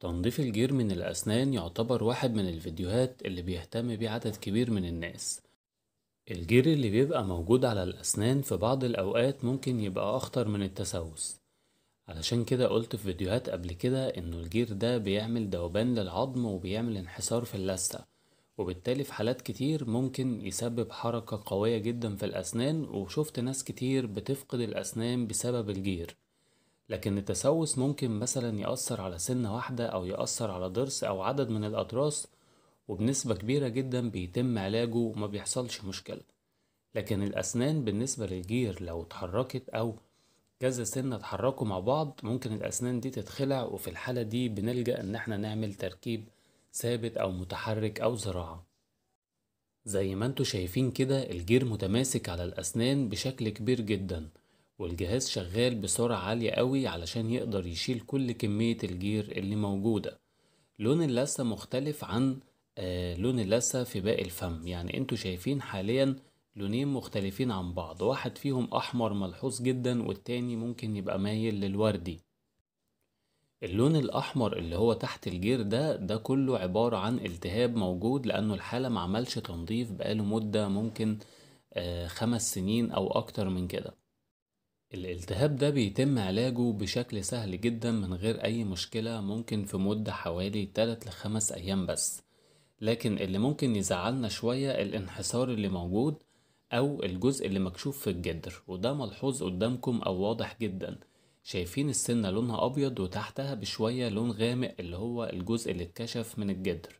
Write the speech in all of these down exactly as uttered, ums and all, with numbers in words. تنظيف الجير من الأسنان يعتبر واحد من الفيديوهات اللي بيهتم بيه عدد كبير من الناس. الجير اللي بيبقى موجود على الأسنان في بعض الأوقات ممكن يبقى أخطر من التسوس، علشان كده قلت في فيديوهات قبل كده إنه الجير ده بيعمل ذوبان للعظم وبيعمل انحسار في اللثة، وبالتالي في حالات كتير ممكن يسبب حركة قوية جدا في الأسنان، وشفت ناس كتير بتفقد الأسنان بسبب الجير. لكن التسوس ممكن مثلا يأثر على سنة واحدة أو يأثر على ضرس أو عدد من الأضراس، وبنسبة كبيرة جدا بيتم علاجه وما بيحصلش مشكلة. لكن الأسنان بالنسبة للجير لو اتحركت أو كذا سنة اتحركوا مع بعض ممكن الأسنان دي تتخلع، وفي الحالة دي بنلجأ إن احنا نعمل تركيب ثابت أو متحرك أو زراعة. زي ما انتوا شايفين كده الجير متماسك على الأسنان بشكل كبير جدا، والجهاز شغال بسرعة عالية قوي علشان يقدر يشيل كل كمية الجير اللي موجودة. لون اللثة مختلف عن آه لون اللثة في باقي الفم، يعني انتوا شايفين حاليا لونين مختلفين عن بعض، واحد فيهم أحمر ملحوظ جدا والتاني ممكن يبقى مايل للوردي. اللون الأحمر اللي هو تحت الجير ده ده كله عبارة عن التهاب موجود، لأنه الحالة معملش تنظيف بقاله مدة ممكن آه خمس سنين أو أكتر من كده. الالتهاب ده بيتم علاجه بشكل سهل جدا من غير اي مشكلة، ممكن في مدة حوالي تلات لخمس ايام بس. لكن اللي ممكن يزعلنا شوية الانحسار اللي موجود او الجزء اللي مكشوف في الجدر، وده ملحوظ قدامكم او واضح جدا، شايفين السنة لونها ابيض وتحتها بشوية لون غامق اللي هو الجزء اللي اتكشف من الجدر.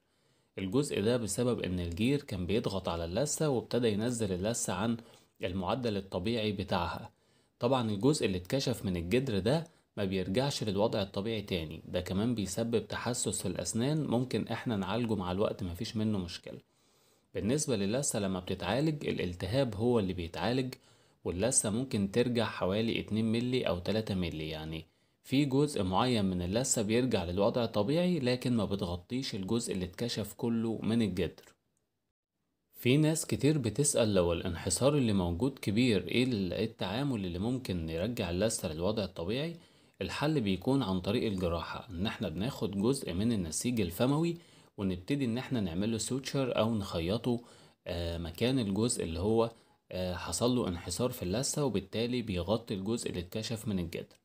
الجزء ده بسبب ان الجير كان بيضغط على اللثة وابتدى ينزل اللثة عن المعدل الطبيعي بتاعها. طبعا الجزء اللي اتكشف من الجدر ده ما بيرجعش للوضع الطبيعي تاني، ده كمان بيسبب تحسس في الأسنان ممكن احنا نعالجه مع الوقت مفيش منه مشكلة. بالنسبة للثة لما بتتعالج الالتهاب هو اللي بيتعالج، واللثة ممكن ترجع حوالي اتنين ملي او تلاتة ملي، يعني في جزء معين من اللثة بيرجع للوضع الطبيعي لكن ما بتغطيش الجزء اللي اتكشف كله من الجدر. في ناس كتير بتسأل لو الانحسار اللي موجود كبير ايه التعامل اللي ممكن يرجع اللثة للوضع الطبيعي. الحل بيكون عن طريق الجراحة، ان احنا بناخد جزء من النسيج الفموي ونبتدي ان احنا نعمله سوتشر او نخيطه آه مكان الجزء اللي هو آه حصل له انحسار في اللثة، وبالتالي بيغطي الجزء اللي اتكشف من الجدر.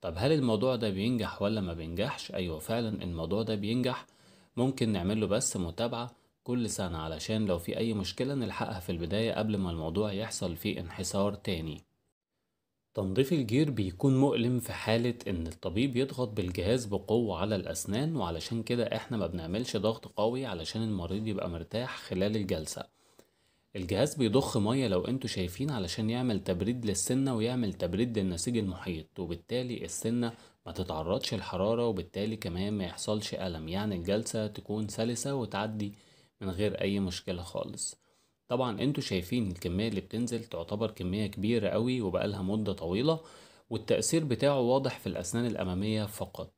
طب هل الموضوع ده بينجح ولا ما بينجحش؟ ايوه فعلا الموضوع ده بينجح، ممكن نعمله بس متابعة كل سنة علشان لو في أي مشكلة نلحقها في البداية قبل ما الموضوع يحصل فيه انحسار تاني. تنظيف الجير بيكون مؤلم في حالة إن الطبيب يضغط بالجهاز بقوة على الأسنان، وعلشان كده إحنا ما بنعملش ضغط قوي علشان المريض يبقى مرتاح خلال الجلسة. الجهاز بيضخ مية لو أنتوا شايفين علشان يعمل تبريد للسنة ويعمل تبريد للنسيج المحيط، وبالتالي السنة ما تتعرضش الحرارة وبالتالي كمان ما يحصلش ألم، يعني الجلسة تكون سلسة وتعدي من غير اي مشكلة خالص. طبعا انتوا شايفين الكمية اللي بتنزل تعتبر كمية كبيرة قوي وبقالها مدة طويلة، والتأثير بتاعه واضح في الاسنان الامامية فقط.